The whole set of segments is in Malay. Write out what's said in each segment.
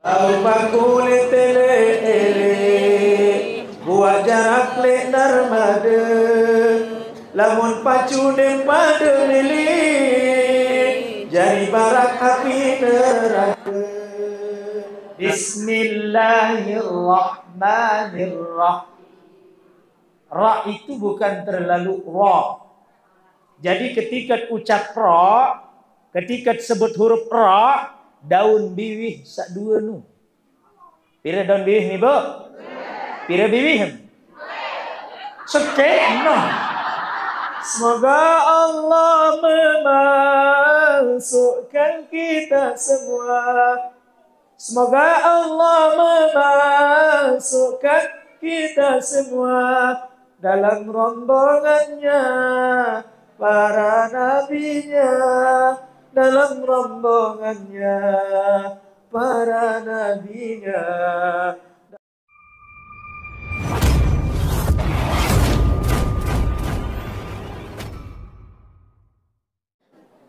Au pakule tele ele, buat jarak lek narmade, lamun pacu dem pada lili, jadi barak api neraka. Bismillahirrahmanirrahim. Ra itu bukan terlalu ra. Jadi ketika ucap ra, ketika sebut huruf ra, daun biwih sak dua nu. Pira daun biwih ni bu? Pira biwih? Sekek no. Semoga Allah memasukkan kita semua. Semoga Allah memasukkan kita semua dalam rombongannya, para nabinya, dalam rombongannya, para nabinya.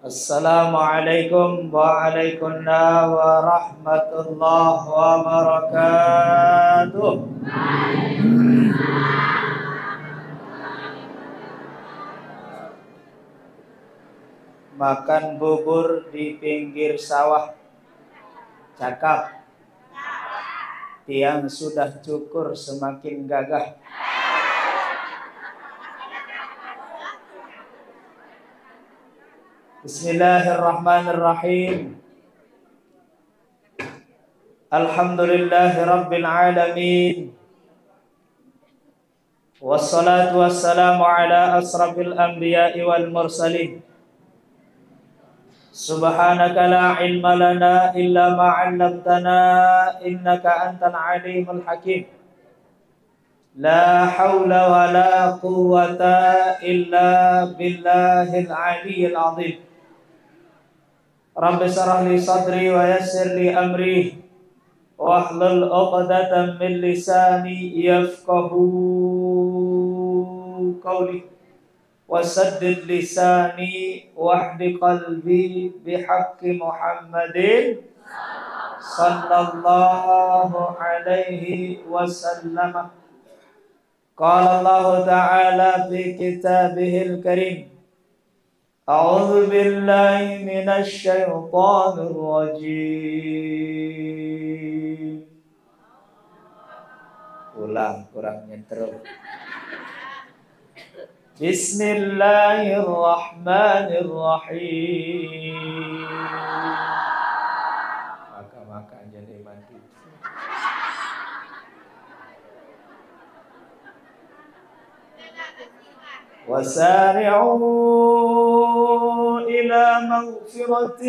Assalamualaikum waalaikumsalam warahmatullahi wabarakatuh. Makan bubur di pinggir sawah, cakap. Tiang sudah cukur semakin gagah. Bismillahirrahmanirrahim. Alhamdulillahirabbil alamin. Wassalatu wassalamu ala asrafil anbiya'i wal mursalin. Subhanaka la ilma lana illa ma 'allamtana innaka antal alimul hakim. La hawla wa la quwwata illa billahil aliyyil 'azhim. Rabbi syrah li sadri wa yassir li amri wahlul 'uqdatan min lisani yafqahu qawli wasaddid lisani wahdi qalbi bihaqqi Muhammadin sallallahu alaihi wasallam. Qala Allah ta'ala fi kitabihil karim, أعوذ بالله من الشيطان الرجيم. Ulang, kurang nyentrum. Bismillahirrahmanirrahim. Maka jadi mati. Wasari'u إلى مغفرة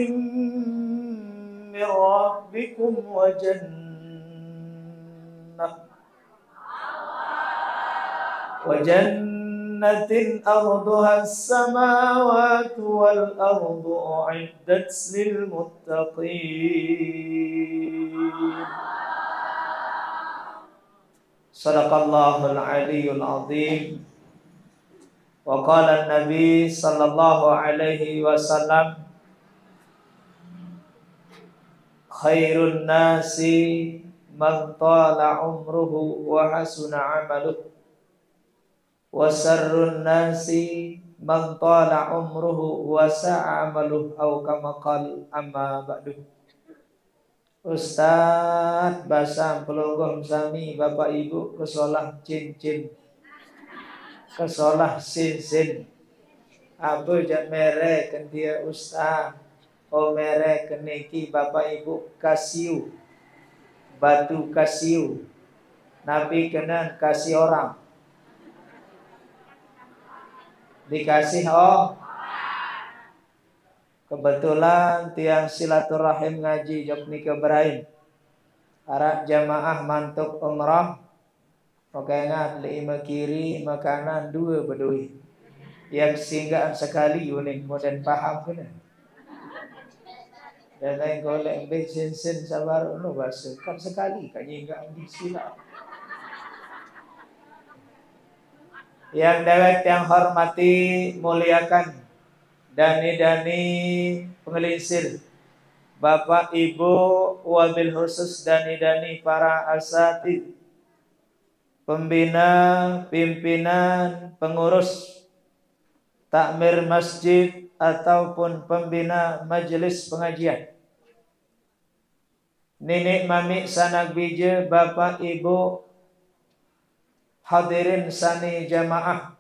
من ربكم وجنة أرضها السماوات والأرض أعدت للمتقين. صدق الله العلي العظيم. Wa qala an-nabi sallallahu alaihi wasallam, khairun nasi man tala umruhu wa hasuna amaluhu wa sarrun nasi man tala umruhu wa sa'a amaluhu, aw kama qala. Amma ba'du. Ustaz basam pelonggong sami Bapak Ibu kesolah cincin, kesolah sin-sin. Abu jak mere kendia ustaz, o mere keniki Bapak Ibu kasiu, batu kasiu. Nabi kena kasih orang, dikasih oh. Kebetulan tiang silaturahim ngaji jok nikah berain arah jamaah mantuk umrah. Makanya lima kiri, makanan dua berdua. Yang singgahan sekali, boleh dan paham kena. Dan lain golek bensin sabar, no bahasa. Kan sekali, kan singgahan disilap. Yang dewek yang hormati, muliakan dani-dani pengelinsir, Bapak, Ibu, wabil khusus dani-dani para asatid, pembina, pimpinan, pengurus takmir masjid ataupun pembina majelis pengajian, nenek mami sanak bija, bapak ibu, hadirin sani jamaah,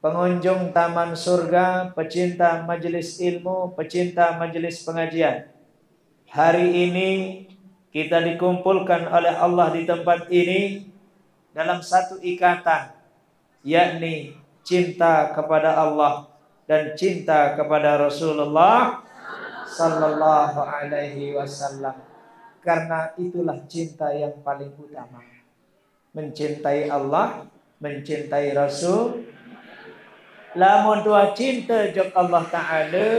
pengunjung taman surga, pecinta majelis ilmu, pecinta majelis pengajian. Hari ini kita dikumpulkan oleh Allah di tempat ini dalam satu ikatan, yakni cinta kepada Allah dan cinta kepada Rasulullah sallallahu alaihi wasallam. Karena itulah cinta yang paling utama. Mencintai Allah, mencintai Rasul. Lamun tua cinta jog Allah Ta'ala,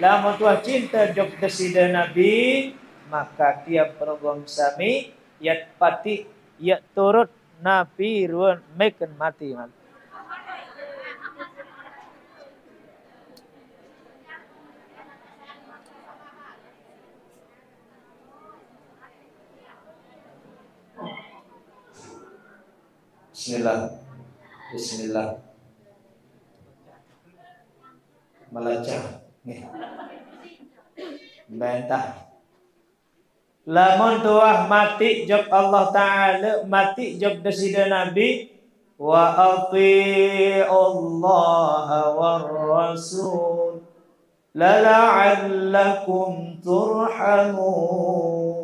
lamun tua cinta jog desida Nabi, maka tiap pergong sami yat pati yat turut Nabi ruan meken mati. Bismillah, bismillah. Melacak, bantah. Lamun tuah mati job Allah Ta'ala, mati job desida Nabi. Wa ati'u Allah wa Rasul, lala'allakum turhamun.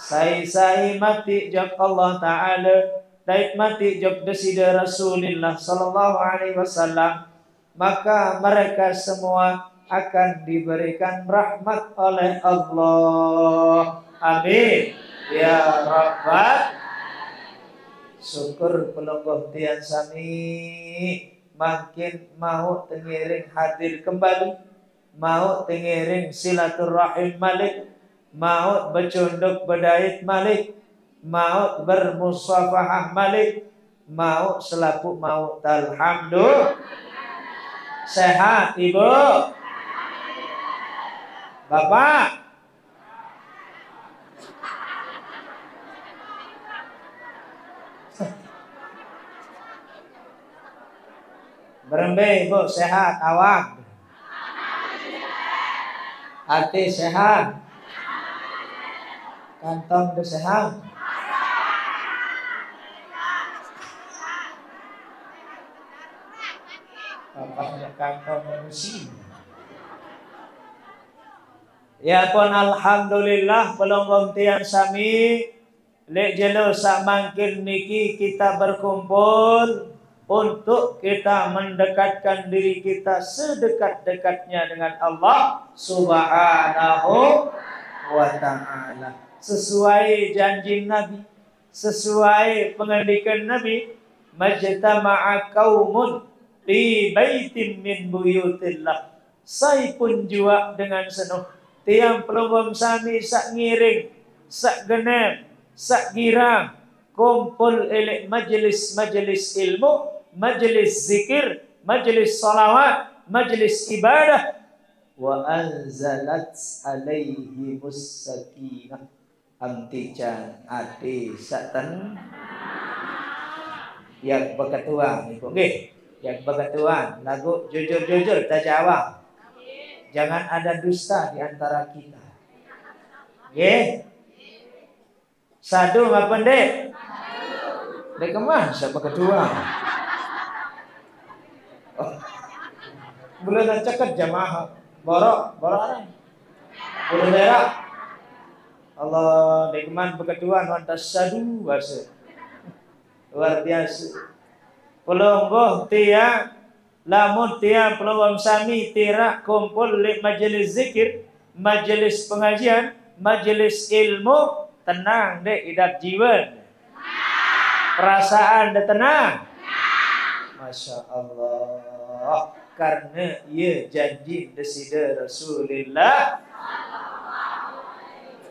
Sai-sai mati job Allah Ta'ala, taib mati job desida Rasulullah sallallahu alaihi wasallam, maka mereka semua akan diberikan rahmat oleh Allah. Amin ya Rabbal. Syukur pelungguh tian sami makin mau tengiring hadir kembali, mau tengiring silaturahim malik, mau bercunduk berdait malik, mau bermusafahah malik, mau selaput mau alhamdulillah. Sehat ibu, bapak, berembing ibu, sehat awak, hati sehat, kantong sehat. Bapaknya kantong manusia. Ya pun alhamdulillah pelonggong tiang sami lek jelo sak mangkin niki kita berkumpul untuk kita mendekatkan diri kita sedekat-dekatnya dengan Allah Subhanahu wa ta'ala. Sesuai janji Nabi, sesuai pengendikan Nabi, majtama'a qaumun di baitin min buyutillah, saya pun jua dengan senuh tiang peluang sami sak ngiring, sak genep, sak girang, kumpul elek majelis-majelis ilmu, majelis zikir, majelis salawat, majelis ibadah. Wa anzalat alaihi musakinah, amtijan adi satan yang berketuang ibu nggih. Yang berketuan, lagu jujur-jujur tajawab. Jangan ada dusta di antara kita. Nggih. Sadu apa ndek? Sadu. Dek mah siapa ketua? Oh. Belum ceket jamaah. Borok areng. Belum berak. Allah dek man berketuan wantas sadu bahasa. Luar biasa. Pelungguh tiang, lamun tiang pelungguh sami tirak kumpul di majelis zikir, majelis pengajian, majelis ilmu, tenang dek hidup jiwa, perasaan dek tenang. Masya Allah, karena ia janji desida Rasulullah.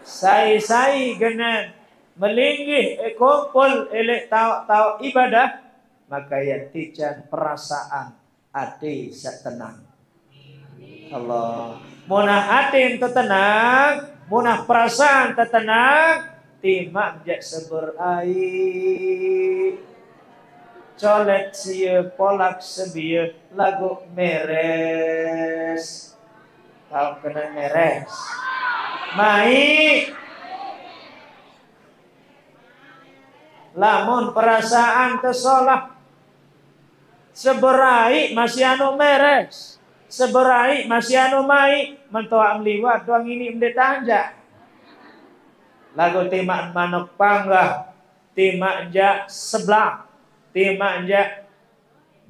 Sai-sai genan melinggih kumpul elek tau-tau ibadah. Maka yang tijan perasaan ati setenang. Allah. Munah hatin tetenang, munah perasaan tetenang, timak jak sebur air. Colet siye polak sebiye lagu meres. Tahu kena meres. Mai. Lamun perasaan tesolah seberai masih anu meres, seberai masih anu mai, mentoam liwat doang ini mdetanja. Lagu timak manok panggah, timak jak sebelah, timak jak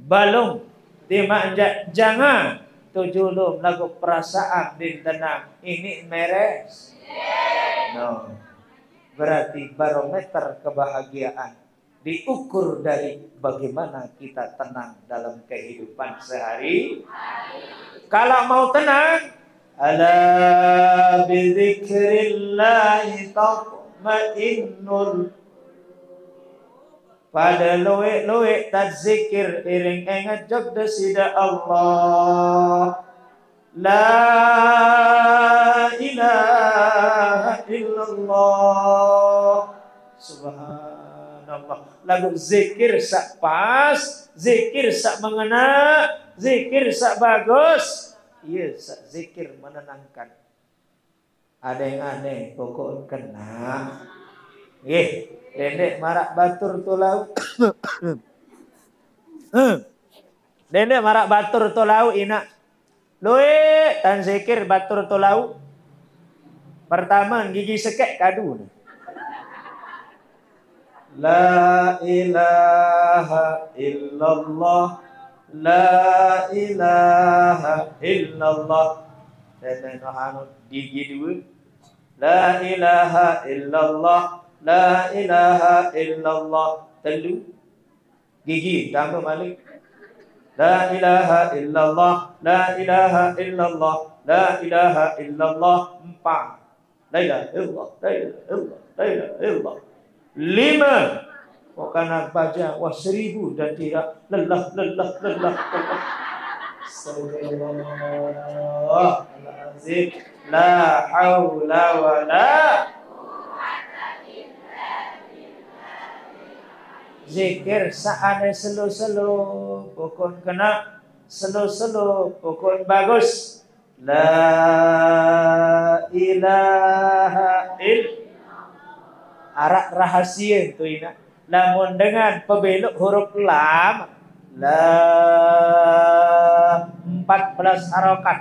balung, timak jak jangan. Tujulum lagu perasaan din tenang, ini meres. No. Berarti barometer kebahagiaan diukur dari bagaimana kita tenang dalam kehidupan sehari. Kalau mau tenang, ala bi dzikrillahi tatma'innul. Pada luwek-luwek tadzikir iring ngejog desida Allah. La ilaha illallah. Subhanallah. Lagu zikir sak pas, zikir sak mengena, zikir sak bagus. Iya, sak zikir menenangkan. Ada yang aneh pokok kena. Nggih, nenek marak batur tulau. Nenek marak batur tulau ina. Loe tan zikir batur tolau. Pertama gigi sekek kadu. La ilaha illallah. La ilaha illallah. Dan anu gigi dua. La ilaha illallah. La ilaha illallah. Telu. Gigi tambah malik. La ilaha illallah, la ilaha illallah, la ilaha illallah. 4. La ilaha illallah, la ilaha illallah, la ilaha illallah. 5. Karena baca wah 1000 dan tidak lelah lelah lelah. Subhanallah. Alazim. La haula wa la quwwata illa billah. Zikir saane selo-selo. Pokon kena, selo-selo, pokon bagus. La ilaha illallah. Arak rahasia itu ina. Namun dengan pebelok huruf lam, la 14 harokat.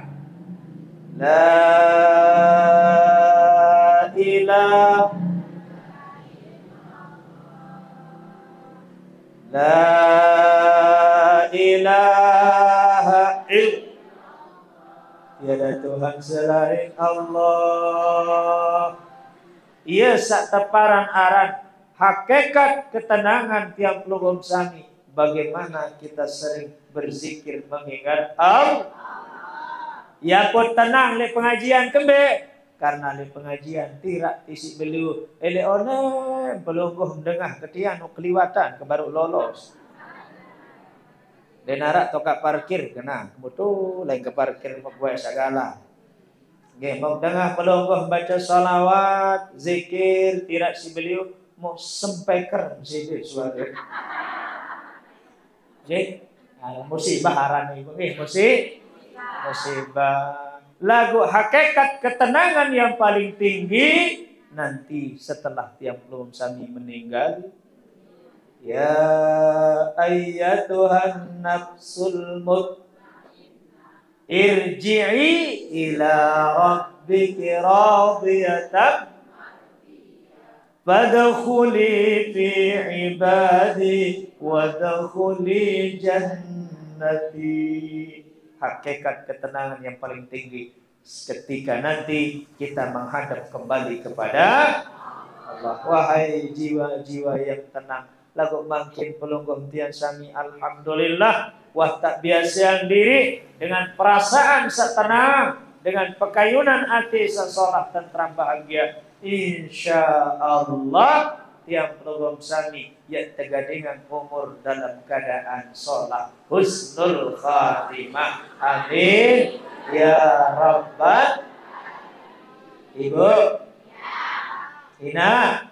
La ilaha. La ilaha illallah. Tiada Tuhan selain Allah. Ia sak teparan aran hakikat ketenangan tiap lubang sami. Bagaimana kita sering berzikir mengingat Allah. Ya pun tenang le pengajian kembe. Karena le pengajian tidak isi beliau. Eleone belum dengar ketian keliwatan kebaru lolos. Denarak tokak parkir kena kebetul lain ke parkir membuat segala. Nggih, mau dengar pelonggah baca salawat, zikir, tirak si beliau mau sempaiker siji suara. Nggih, musibah aran iku nggih, musibah. Lagu hakikat ketenangan yang paling tinggi nanti setelah tiap belum sami meninggal. Ya ayyatuhan nafsul mutmainnah irji'i ila rabbiki radiyatan fadkhuli fi ibadi wadkhuli jannati. Hakikat ketenangan yang paling tinggi ketika nanti kita menghadap kembali kepada Allah. Wahai jiwa-jiwa yang tenang, lagu makin pelunggum tian sami alhamdulillah. Wah tak biasa diri dengan perasaan setenang, dengan pekayunan hati sesolah tentram bahagia. Insya Allah tiap pelunggum sami ya tegadingan umur dalam keadaan sholat husnul khatimah. Amin. ya Rabbah. Ibu Hina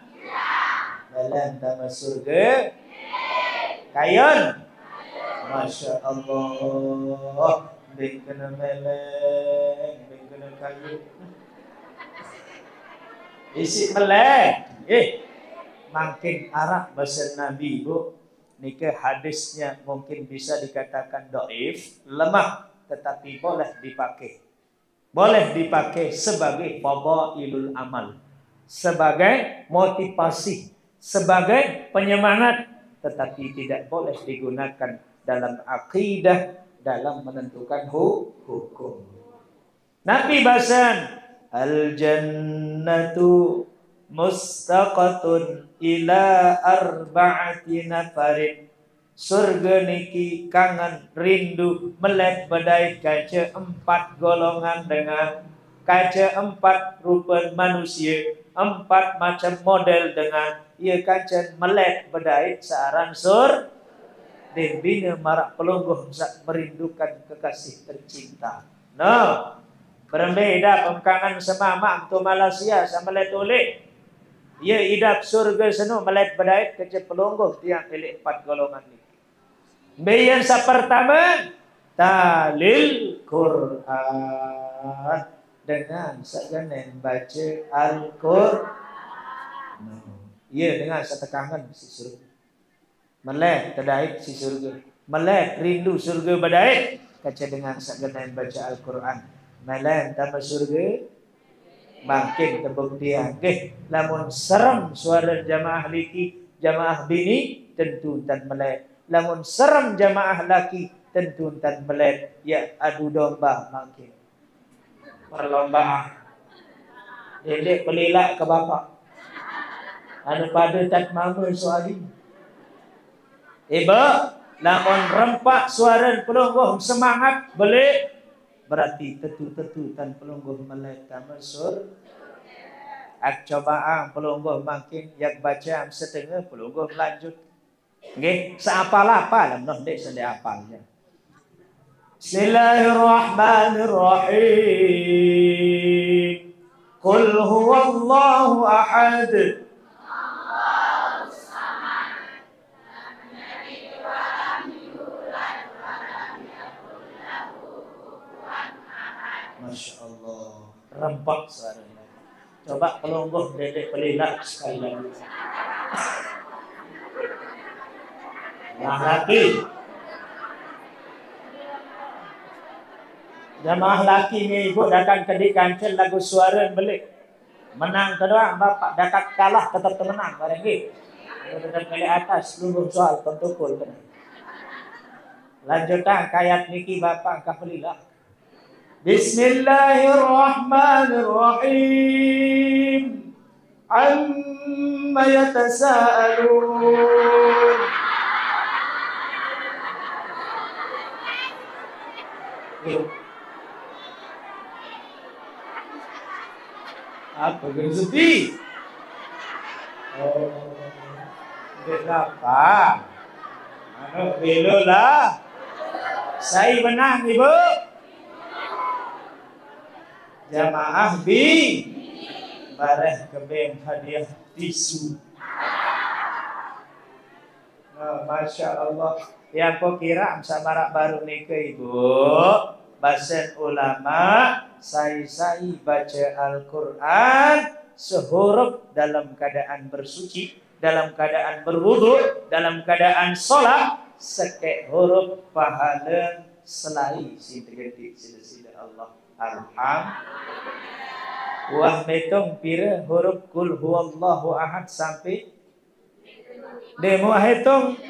Balan tamas surga Kayun. Masya Allah. Bingkana meleng bingkana kayu. Isi meleng. Makin arah bahasa Nabi Ibu. Nika hadisnya mungkin bisa dikatakan dhaif, lemah, tetapi boleh dipakai. Boleh dipakai sebagai fadailul amal, sebagai motivasi, sebagai penyemangat, tetapi tidak boleh digunakan dalam akidah, dalam menentukan hukum. Nabi basan al-jannatu mustaqatun ila arba'ati nafarin. Surga niki kangen rindu melet bedai kaca empat golongan dengan kaca empat rupa manusia, empat macam model dengan ia kaca melet bedai searan sur dan bina marak pelungguh merindukan kekasih tercinta. No, berbeda pengkangan semama tu Malaysia sama letolek. Ia idap surga seno melet bedai kaca pelungguh tiang elek empat golongan ni. Bayan sa pertama talil Quran, dengan segeneng baca Al-Quran. Ya, dengan setekangan si surga. Melek terdaik si surga. Melek rindu surga badaik kaca dengan segeneng baca Al-Quran. Melek tambah surga makin terbukti nggih. Lamun serem suara jamaah liki, jamaah bini tentu tan melek. Lamun serem jamaah laki tentu tan melet, ya adu domba makin perlombaan. Dedek pelilak ke bapak, anu pada tan mama soal ini. Ibu, lamun rempak suara pelungguh semangat belik, berarti tetu-tetu tan pelungguh melet tamu sur. Ak cobaan pelungguh makin yak baca setengah pelungguh lanjut. Okey, seapal-apal noh dek sedek apalnya. Bismillahirrahmanirrahim. Qul huwallahu ahad. Allahu samad. Lam yalid wa lam yulad wa lam yakul lahu kufuwan ahad. Masyaallah, rempak suaranya. Coba pelungguh dedek pelilak sekali lagi. Jamaah laki, jamaah laki ni ibu datang ke di kancil lagu suara belik menang kedua bapak dekat kalah tetap menang barang ni tetap kali atas lumbung soal pentukul kena lanjutan kayat niki bapak kafelila. Bismillahirrahmanirrahim. Amma yatasa'alun. Apa yang sedih? Kenapa? Anak belo lah. Saya menang ibu. Jamaah bi bareh kebeng hadiah tisu. Masya Allah. Yang kau kira amsamarak baru nikah ibu. Basen ulama sai-sai baca Al-Quran sehuruf dalam keadaan bersuci, dalam keadaan berwudhu, dalam keadaan sholat. Sekek huruf pahala selai sintergetik sila-sila Allah. Alhamdulillah. Wah metong pira huruf kul huwallahu ahad sampai demo hitung.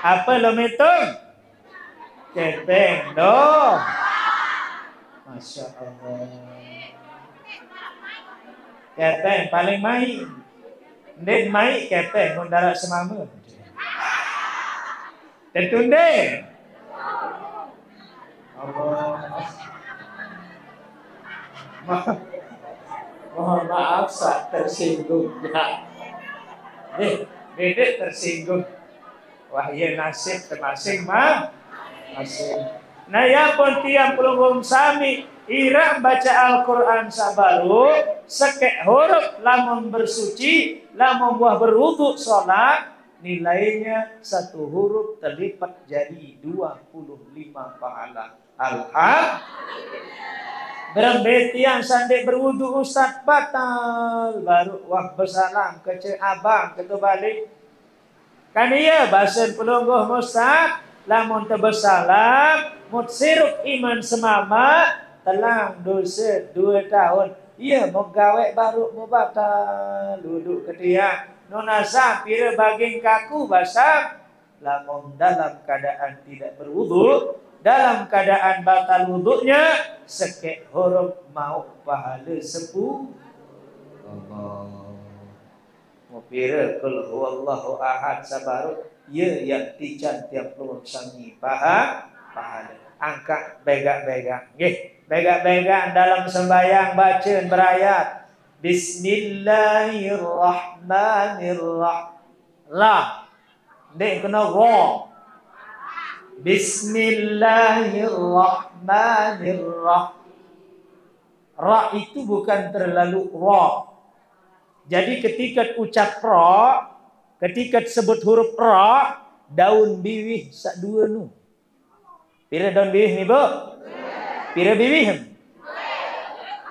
Apa lo hitung? Kepeng doh. Masya Allah. Kepeng paling main. Nen main kepeng mendarat semama. Tertunda. Allah. Mohon maaf saat tersinggung. Dedek tersinggung. Wah ya nasib termasing masing. Nah ya pun tiang pelunggung sami Ira baca Al-Quran sabaruk, sekek huruf, lamun bersuci, lamun buah berwudhu, sholat, nilainya satu huruf terlipat jadi 25 pahala. Alhamdulillah. Berbeti yang sandi berwudhu ustadz batal, baru wah bersalam ke cik abang ke balik. Kan iya basen pelungguh mustad, lamun terbesalam, mutsirup iman semama, telang dosa 2 tahun. Iya mau gawek baru mau batal, duduk ke dia. Nunasa pira baging kaku basam, lamun dalam keadaan tidak berwudhu, dalam keadaan batal wudhunya, sekek huruf mau pahala 10. Mau pira kul huwallahu ahad sabarut, ya yang tican tiap luar sangi pahala. Angkat begak-begak, begak-begak dalam sembahyang bacaan berayat. Bismillahirrahmanirrahim. Lah, dek kena wong. Bismillahirrahmanirrahim. Ra itu bukan terlalu ra. Jadi ketika ucap ra, ketika sebut huruf ra, daun biwih sak dua nu. Pira daun biwih ni, Bu? Pira biwih?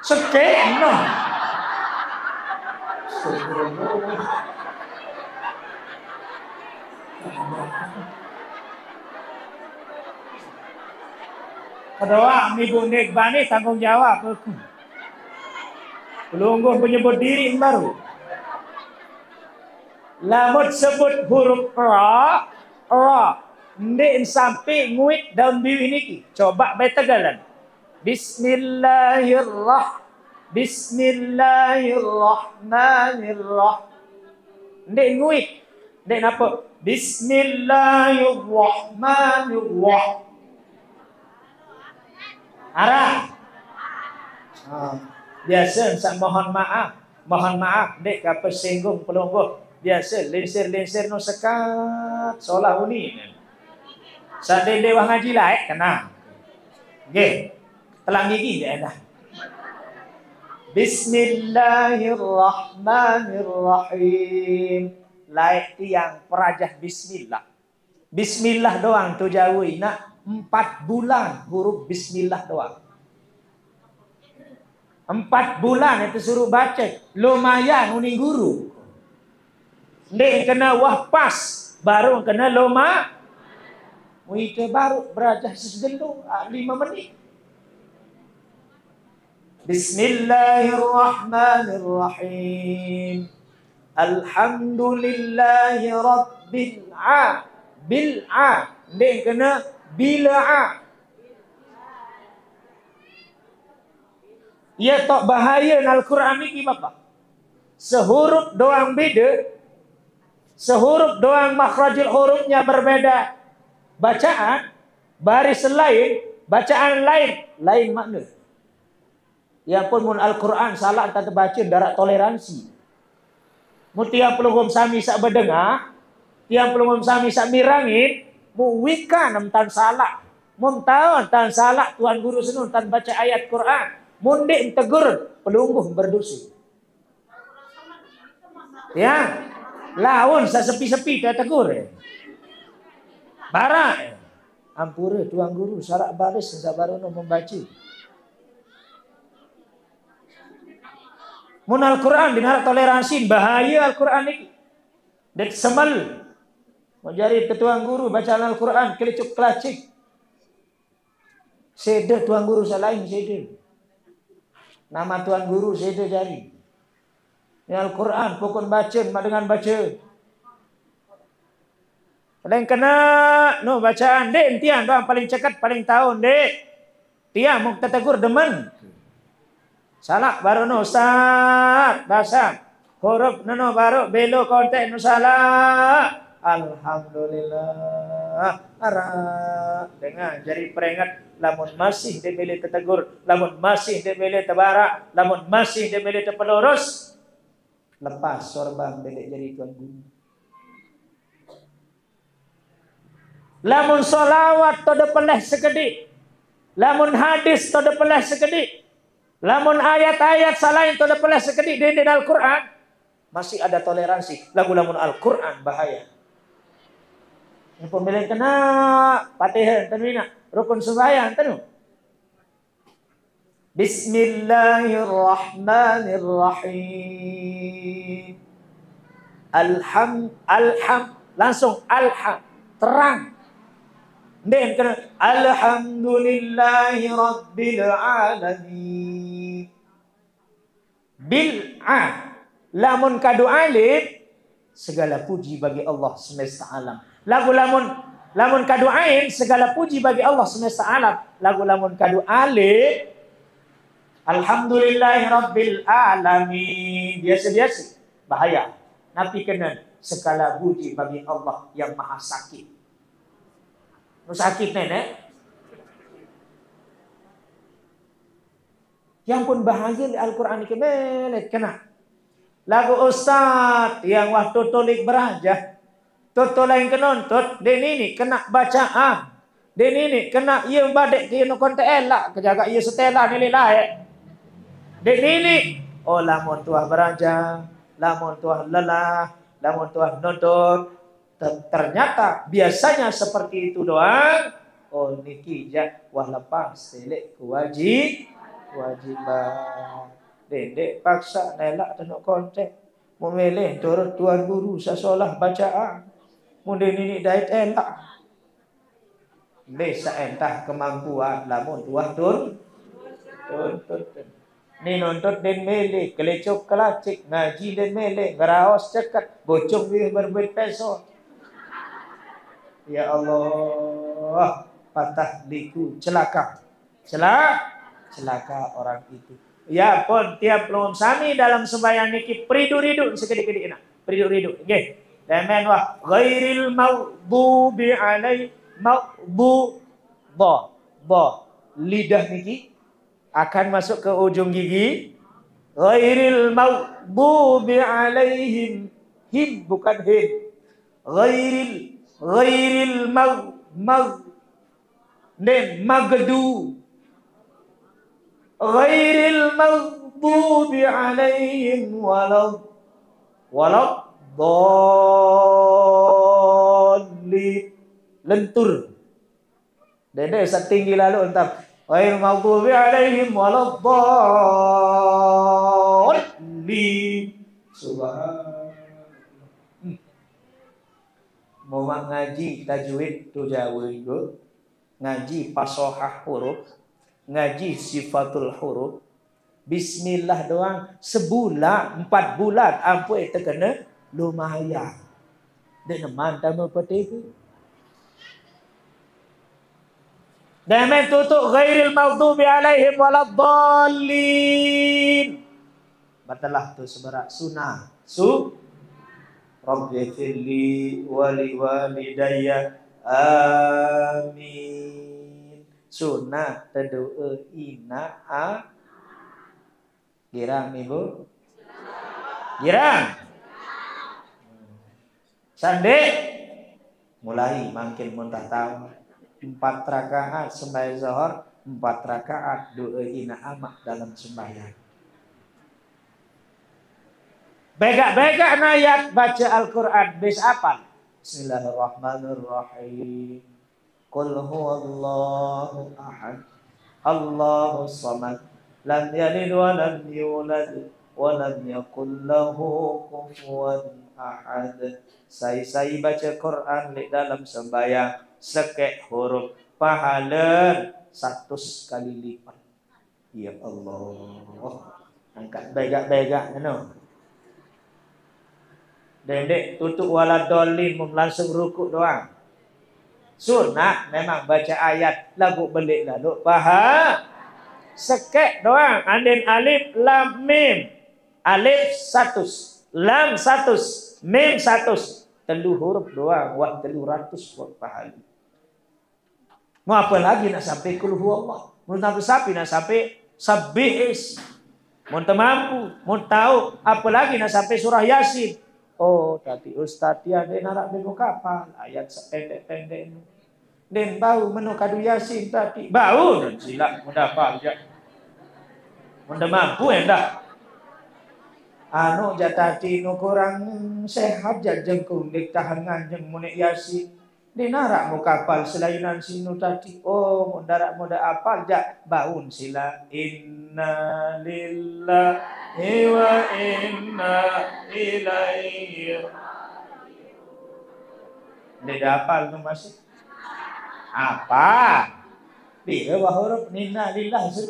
Sekek no. Kedua, ibu Nekbani tanggung jawab. Pelungguh menyebut diri baru. Lamun sebut huruf ra, ra. Ndek sampai nguit daun biwi niki. Coba betegalan. Bismillahirrahmanirrahim. Bismillahirrahmanirrahim. Ndek nguit. Ndek napa? Bismillahirrahmanirrahim. Arah, biasa saya mohon maaf, dek apa singgung pelungguh, biasa lensir-lensir no sekat, seolah uni. Sadai dewa ngaji laik, kena, gih, telang gigi dia dah. Bismillahirrahmanirrahim, laik tiang perajah Bismillah, Bismillah doang tu jauhi nak. 4 bulan huruf bismillah doang. 4 bulan itu suruh baca. Lumayan uni guru. Ndek kena wah pas, baru kena loma. Muite baru beraja segendung 5 menit. Bismillahirrahmanirrahim. Alhamdulillahi rabbil alamin. Bil'a. Ndek kena bila'a. Ya tak bahaya Al-Quran ini Bapak. Sehuruf doang beda. Sehuruf doang makhrajul hurufnya berbeda. Bacaan baris lain, bacaan lain, lain makna. Yang pun mun Al-Quran salah tak terbaca darat toleransi. Mutiara pelungum sami sak berdengah, tiang pelungum sami sak mirangin. Muwika nam tan salah, muntahon tan salah Tuhan Guru senun tan baca ayat Quran, mundik tegur pelungguh berdosa. Ya, lawan sa sepi-sepi tak tegur. Barak, ampure Tuhan Guru salah baris sesabarono membaca. Mun Al-Quran dengan toleransi bahaya Al-Quran ini, dan semal. Menjadi ketua guru bacaan Al-Quran kelicuk kelacik. Seder tuan guru selain seder. Nama tuan guru seder jari. Ini Al-Quran pokon baca dengan baca. Paling kena no bacaan dek tiang doang paling cekat paling tahun dek. Tiang mau tegur demen. Salah baru no ustaz basam. Huruf no baru belo konten no salah. Alhamdulillah. Arah. Dengar jari peringat. Lamun masih dimilih tetegur. Lamun masih dimilih tebarak. Lamun masih dimilih tepelurus. Lepas sorban belek jari tuan guru. Lamun solawat to depeleh sekedik. Lamun hadis toda pelah sekedik, lamun ayat-ayat salain toda pelah sekedik di Al-Quran, masih ada toleransi. Lamun Al-Quran bahaya. Pemilihan kena patihan termina rukun sembahyang tenu. Bismillahirrahmanirrahim. Alham langsung alham terang. Den kena alhamdulillahirabbil alamin. Bil'a lamun kadu alif segala puji bagi Allah semesta alam. Lagu lamun kadu ain segala puji bagi Allah semesta alam. Lagu lamun kadu alif alhamdulillahirabbil alamin. Biasa-biasa bahaya. Nabi kena segala puji bagi Allah yang maha sakit. Nu sakit nenek. Yang pun bahaya di Al-Qur'an kemelet kena. Lagu ustaz yang waktu tulik beraja toto lain kenontot, den ini kena bacaan. Den ini kena ia badek dia no kontak elak kejaga ia setelah nilai lain. Den ini oh lamun tuah beranjang, lamun tuah lelah, lamun tuah nonton. Ternyata biasanya seperti itu doang. Oh niki ja wah lepas selek kewajiban. Dedek paksa nelak tenok kontak. Memilih turut tuan guru sesolah bacaan. Mundin ini dait elak. Bisa entah kemampuan lamun tuah tur. Ni nonton den mele, kelecok kelacik, ngaji den mele, ngeraos cekat, bocok wih berbuat peso. Ya Allah, patah liku celaka. Celaka orang itu. Ya pun tiap lom sami dalam sembahyang niki pridu-ridu sekedik-kedik nak. Pridu-ridu. Nggih. Lamen wah ghairil maghdubi alai maghdu ba. Lidah niki akan masuk ke ujung gigi. Ghairil maghdubi alaihim. Him bukan him. Ghairil maghdu Ghairil maghdubi alaihim waladhdallin lentur. Dede setinggi lalu entar. Ghairil maghdubi alaihim waladhdallin. Subhanallah. Mau ngaji tajwid tu jauh itu. Ngaji pasohah huruf. Ngaji sifatul huruf. Bismillah doang sebulan, 4 bulan ampun terkena lumayan. Dek neman tamu peti itu. Dah main tutup ghairil maghdubi alaihim waladdallin. Batalah tu seberat sunnah. Rabbi firli wali walidayya. Amin. Sunnah tedu'e ina'a girang ibu girang sande mulai makin muntah tahu 4 rakaat sembahyang zuhur 4 rakaat du'e ina'a dalam sembahyang bega-bega nayat baca Al-Quran bis apa Bismillahirrahmanirrahim Qul huwallahu ahad Allahu samad lam yalid wa lam yulad wa lam yakul lahu kufuwan ahad. Saya baca Quran di dalam sembahyang sekek huruf pahala 100 kali lipat. Ya Allah. Angkat begak-begak anu. Dendek tutup waladolin langsung rukuk doang. Sunnah memang baca ayat lagu belik lalu paham sekek doang andin alif lam mim alif 100 lam 100 mim 100 telu huruf doang wah 300 buat paham mau apa lagi nak sampai kul huwallah mun nak sampai sabbihis mun mampu mun tahu apa lagi nak sampai surah yasin oh tadi ustaz dia nak bengok kapal ayat pendek-pendek Den bau menu kadu yasin tadi. Bau dan silap mudah apa aja. Mudah mampu endah. Anu jatati nu kurang sehat jajeng kundik tahan nganjeng munik yasin. Dinarak mu kapal selainan sinu tadi. Oh mundarak muda apa jak baun sila. Inna lillahi wa inna ilaihi. Dede apal nu masih? Apa? Bila wah huruf inna lillahi.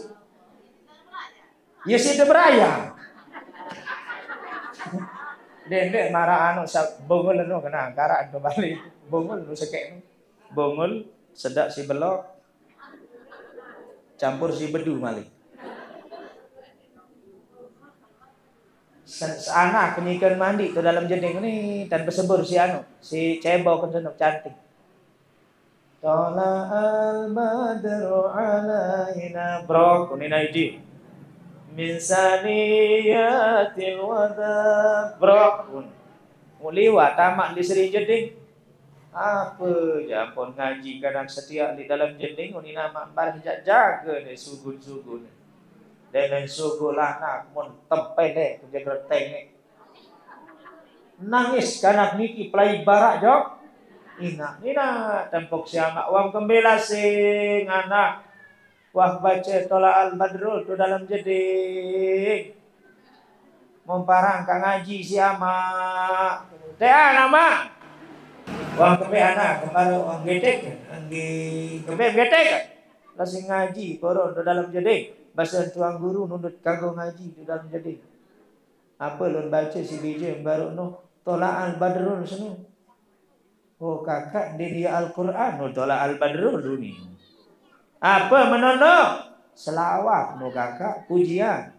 Ya si debraya. Dede marah anu bungul nu kena angkaran kembali. Bungul lu sekek, bungul sedak si belok, campur si bedu malik. Anak penyikan mandi tu dalam jeding ni dan bersebur si anu, si cebok kesenuk cantik. Tola al badru alaina bro kunina iji. Min saniyatil wada bro kun. Muliwa tamak di seri jeding. Apa ya pun ngaji kadang setiap di dalam jending ni nama barang jaga ni sugun-sugun. Dan sugun anak mun tempeleh kerja greteng ni. Nangis kanak niki pelai barak jok. Ina tempok si anak wang kembela sing anak. Wah baca tola al badrul tu dalam jending. Memparang ka ngaji si anak. Teh nama wang kepe anak, kembali wang getek, kepe getek. Langsung ngaji, koron, di dalam jeding. Bahasa tuang guru nundut kagum ngaji, di dalam jeding. Apa lun baca si bijim, baru nu tola al-badrul senu. Oh kakak, dia Al-Quran, nu tola al-badrul duni. Apa menonok? Selawat, nu kakak, pujian.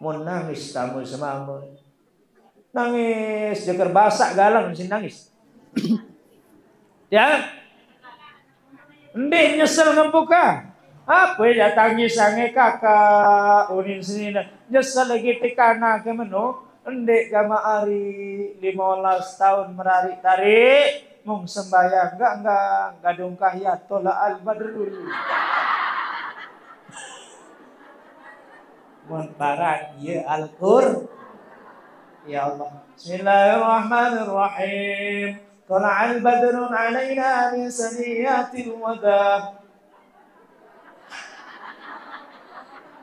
Mun nangis tamu semamun. Nangis, jeker basak galang, mesti nangis. Ya, ndek nyesel ngempuka. Apa ya tangis sange kakak unin sini nyesel lagi tikana ke menu. Ndek gama ari 15 tahun merari tarik mung sembayang enggak gadung kahya tola al badrul. Mun barat ye Al-Qur. Ya Allah. Bismillahirrahmanirrahim. Tola al-badrun alaina min saniyatil wada.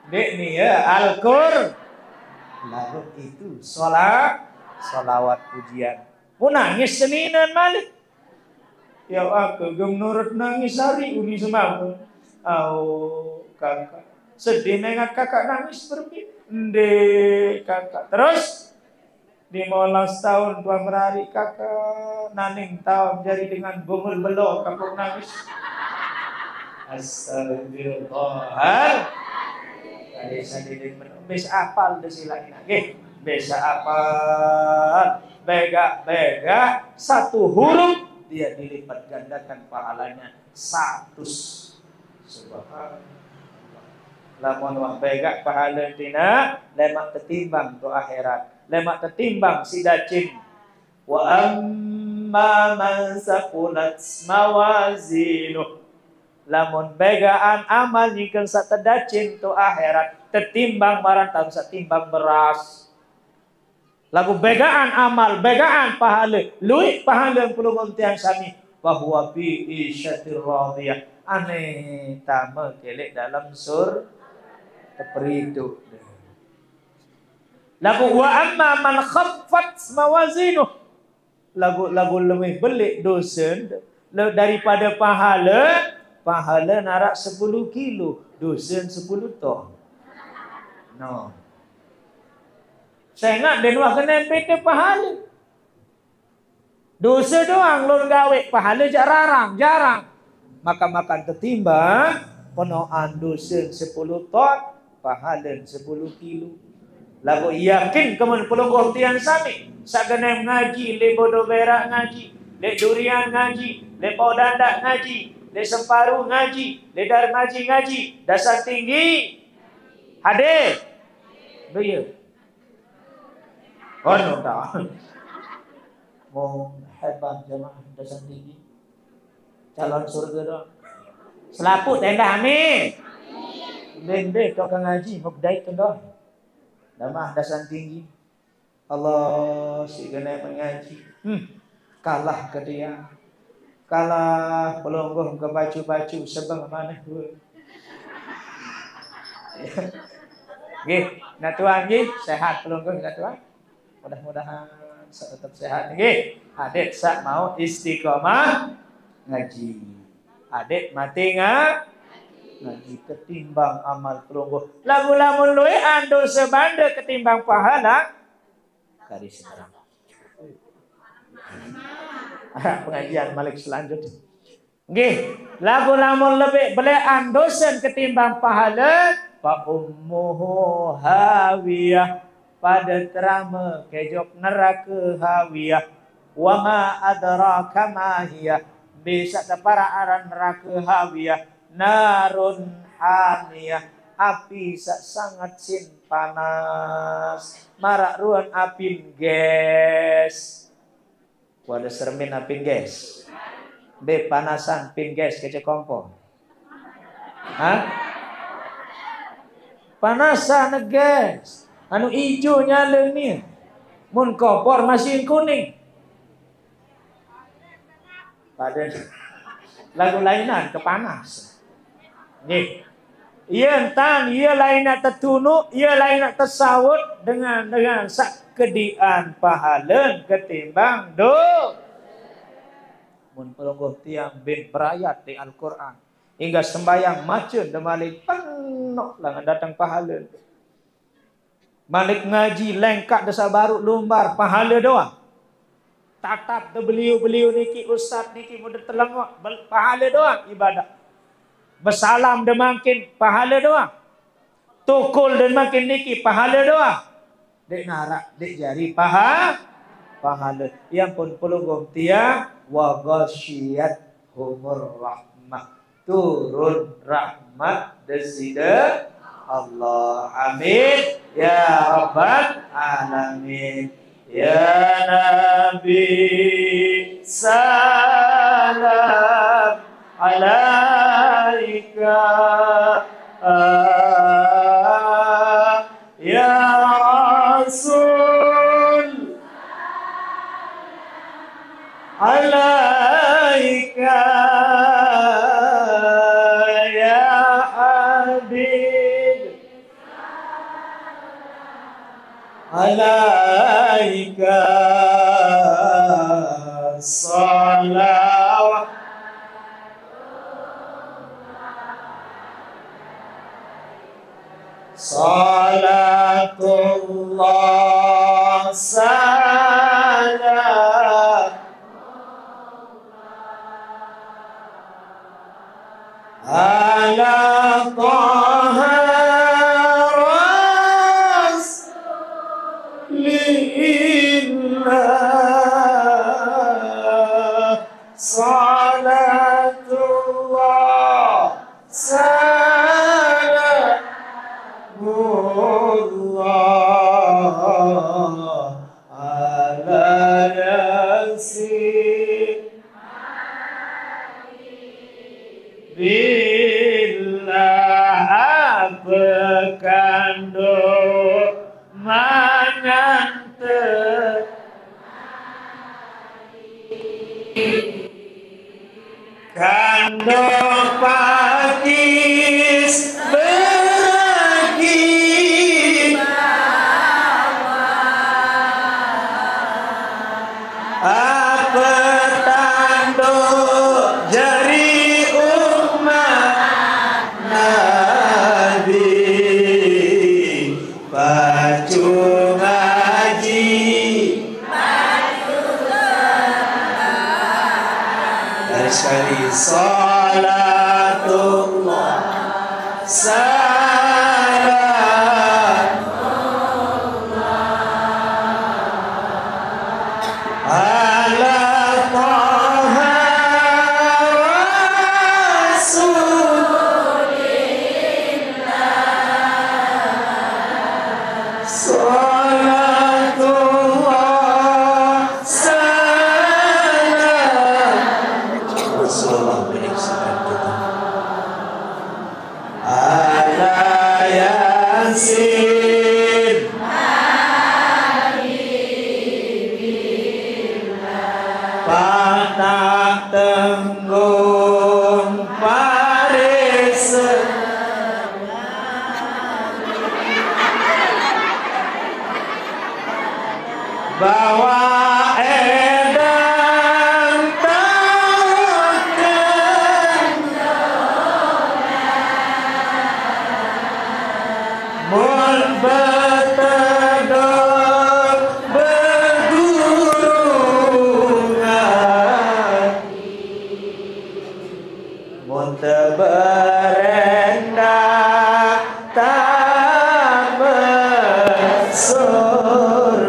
Dek ni ya Al-Qur. Lalu itu solawat pujian. Pun nangis seninan malik. Ya aku gemnurut nangis hari uni semamu. Oh kakak. Sedih nengat kakak nangis berpikir. Ndek kakak. Terus. 15 tahun tuang merari kakak naning tahun jari dengan bungul belok kampung nangis. Astagfirullah. Tadi sakit menumbis apal desilain lagi. Bisa apal bega satu huruf dia dilipat gandakan pahalanya 100. Subhanallah. Lamun wah bega pahala tina lemak ketimbang tu akhirat. Lemak ketimbang si dacin. Wa amma man saqulat mawazinuh. Lamun begaan amal nyikeun satedacin tu akhirat ketimbang marantang satimbang beras. Lagu begaan amal, begaan pahala, luih pahala puluh tiang sami. Wa huwa bi isyatir radhiyah. Ane tama kelek dalam sur teperidu. Lagu wa amma man khaffat mawazinuh. Lagu lebih belik dosen daripada pahala. Pahala narak 10 kilo. Dosen 10 ton. No. Saya ingat dia nak kena beda pahala. Dosa doang lon gawe. Pahala jarang. Makan-makan ketimbang. Penuhan dosen 10 ton. Pahala 10 kilo. Lagu yakin kemen pelungguh tiang sami. Sagenem ngaji, le bodoh berak ngaji, le durian ngaji, le pau dandak ngaji, le semparu ngaji, le dar ngaji, dasar tinggi. Hadir. Beliau. Oh no dah. Mohon hebat jemaah dasar tinggi. calon surga dong. Selaput tendah amin. Bendek tok kang ngaji mabdai tendah. Damah dasan tinggi. Allah si gene mengaji. Kalah ke dia. Kalah pelonggoh ke baju-baju sebang mana pun. Nggih, natuan nggih, sehat pelonggoh natuan. Mudah-mudahan tetap sehat nggih. Adik sak mau istiqomah ngaji. Adik mati ngak ngaji ketimbang amal pelungguh. Lamun-lamun luih andu sebanda ketimbang pahala kari seberang. Pengajian Malik selanjutnya. Nggih, lamun-lamun lebih beli andusen ketimbang pahala fa ummuhu hawiyah pada terame kejok neraka hawiyah wa ma adraka ma hiya bisa para aran neraka hawiyah narun hamiyah api sangat sin panas marak ruan apin gas wadah sermin apin gas be panasan pin gas kece kompor panasan gas anu ijo nyala nih mun kompor masih kuning. Pada lagu lainan kepanas. Nih, ia entan, ia lainan tertunuk, ia lainan tersawut dengan sak kedian pahala ketimbang do. Mun pelungguh tiang bin berayat di Al-Quran, hingga sembahyang macun demalik penuh langan datang pahala. Malik ngaji lengkap desa baru lumbar pahala doa. Tatap tu beliau-beliau niki ustaz niki muda telengok pahala doang ibadah. Bersalam dia makin pahala doang. Tukul dan makin niki pahala doang. Dek narak dek jari pahala. Yang pun pelunggung tia wa ghasyiyat humur rahmah. Turun rahmat desida Allah. Amin ya rabbal alamin. Ya Nabi salam alaika ya Rasul alaika ya Habib alaika salawat salatullah salam ala taha salatullah salamullah ala nasi bila abekan domangan kando pakis beragi apa tando jari umat Nabi pacu salatullah salamullah ala taha rasulillah salatullah salam. tak tenggung paris bawa edang takkan mul betedor begurungan munte berendah tak besur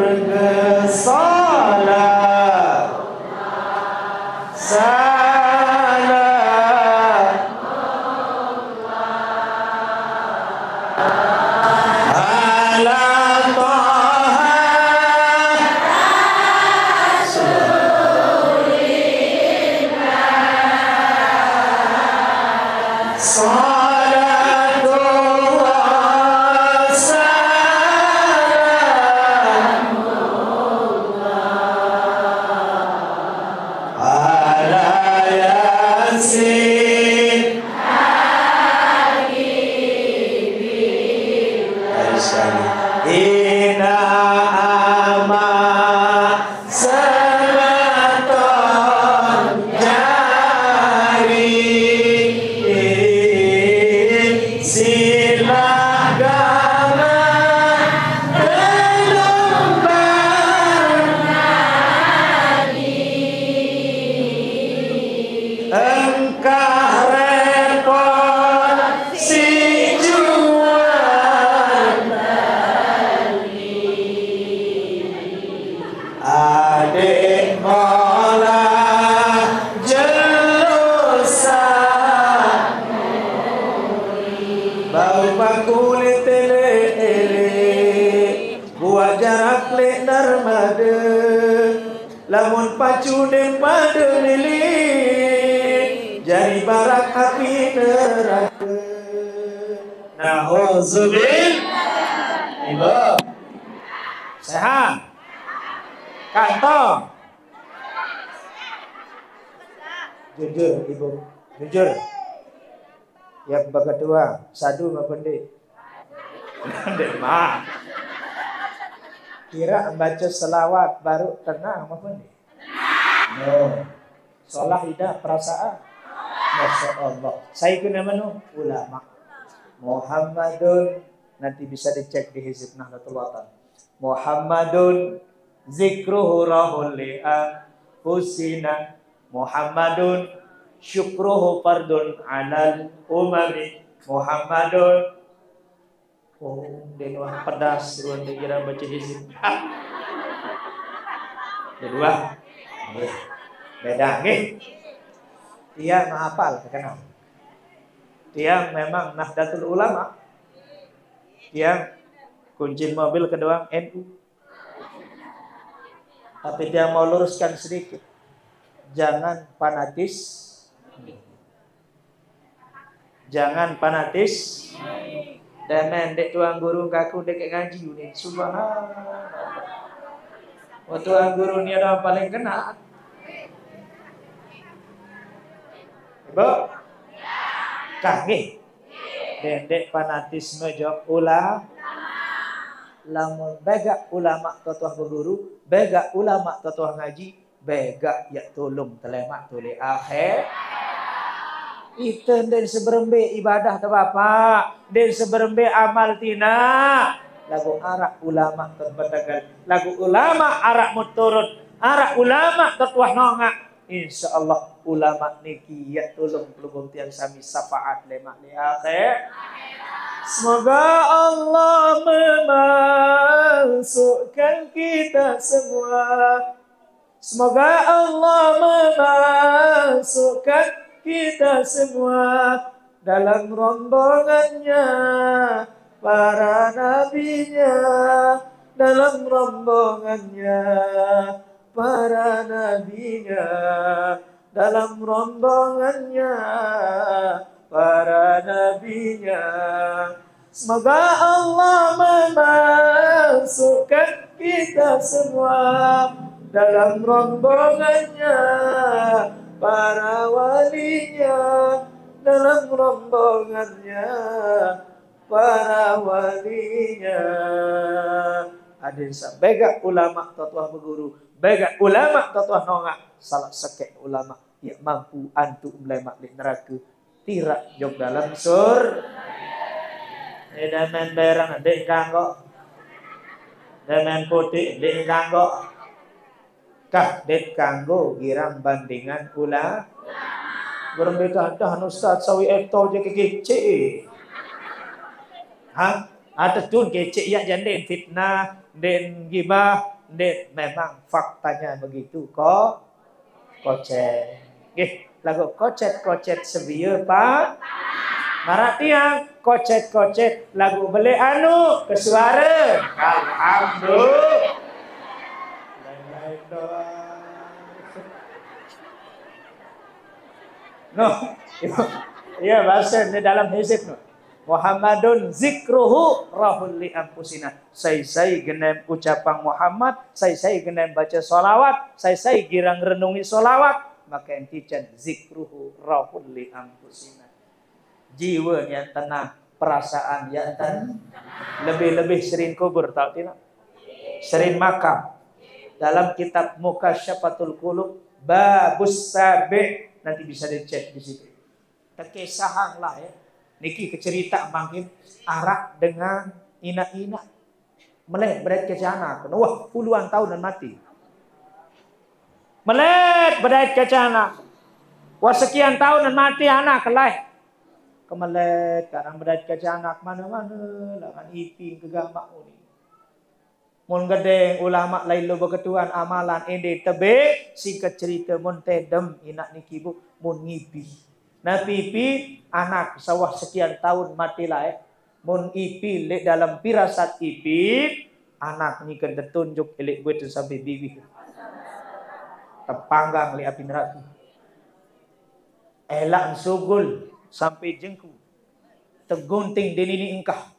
lamun pacu den pada milik jari barak api neraka na'udzubillah. Ibu sehat kantong jujur, ibu jujur yang kedua sadu mbak pendek mah kira membaca selawat baru tenang maupun ni. No. Solah lidah perasaan. Masya Allah. Saya guna menu ulama. Muhammadun nanti bisa dicek di Hizib Nahdlatul Wathan. Muhammadun zikruhu rahul li'a husina. Muhammadun syukruhu fardun alal umami. Muhammadun oh, den wah pedas ruang dikira baca hizib. Kedua, beda nih. Dia menghafal, kenal. Dia memang Nahdlatul Ulama. Dia kunci mobil kedua NU. Tapi dia mau luruskan sedikit. Jangan fanatis. Jangan fanatis. Demen dek tuang guru kaku dek ngaji unik subhanallah. Waktu tuang guru ni ada paling kena. Ibu, kaki. Dek fanatisme jawab ulah. Lamun begak ulama ketua guru, begak ulama ketua ngaji, begak ya tolong telemak tuli akhir. Itu dari seberembe ibadah ke bapak, dari seberembe amal tina. Lagu arak ulama terbatakan, lagu ulama arak muturut, arak ulama ketuah nonga. Insya Allah ulama niki ya tolong pelubung tiang sami syafaat lemak ni akhir. Semoga Allah memasukkan kita semua. Semoga Allah memasukkan kita semua dalam rombongannya, para nabinya, dalam rombongannya, para nabinya, dalam rombongannya, para nabinya. Semoga Allah memasukkan kita semua dalam rombongannya, para walinya, dalam rombongannya, para walinya. Ada sa begak ulama tatuah berguru, begak ulama tatuah nongak, salah sekek ulama yang mampu antu ulama di neraka tirak jog dalam sur. Edamen berang dek kanggo, edamen putih dek kanggo. Kahdet kanggo girang bandingan pula berbeda dah ustaz sawi eto je kecik ha ada tun kecik ya janden fitnah den gibah den memang faktanya begitu kok kocet nggih lagu kocet-kocet sebieu pak maratiang kocet-kocet lagu beli anu kesuara alhamdulillah no, ya bahasa di dalam hizib no. Muhammadun zikruhu rahul li ampusina. Saya genem ucapan Muhammad, saya genem baca solawat, saya girang renungi solawat. Maka enti can zikruhu rahul li ampusina. Jiwa yang tenang, perasaan yang tenang. Lebih-lebih sering kubur, tahu tidak? Sering makam. Dalam kitab Mukasyafatul Qulub babus sabi nanti bisa dicek di situ. Tekesahang lah ya. Niki kecerita mangkin arak dengan ina-ina melet berat kecana. Wah puluhan tahun dan mati. Melet berat kecana. Wah sekian tahun dan mati anak kelai. Kemelet karang berat kecana mana-mana lawan iping kegamak uni. Mun gedeng ulama lain lo beketuan amalan ende tebe singkat cerita mun tedem inak niki bu mun ngipi na pipi anak sawah sekian tahun mati lah ya mun ipi lek dalam pirasat ipi anak ni kena tunjuk elek gue tu sampai bibi tepanggang lek api neraka elak sugul sampai jengku tergunting denini ingkah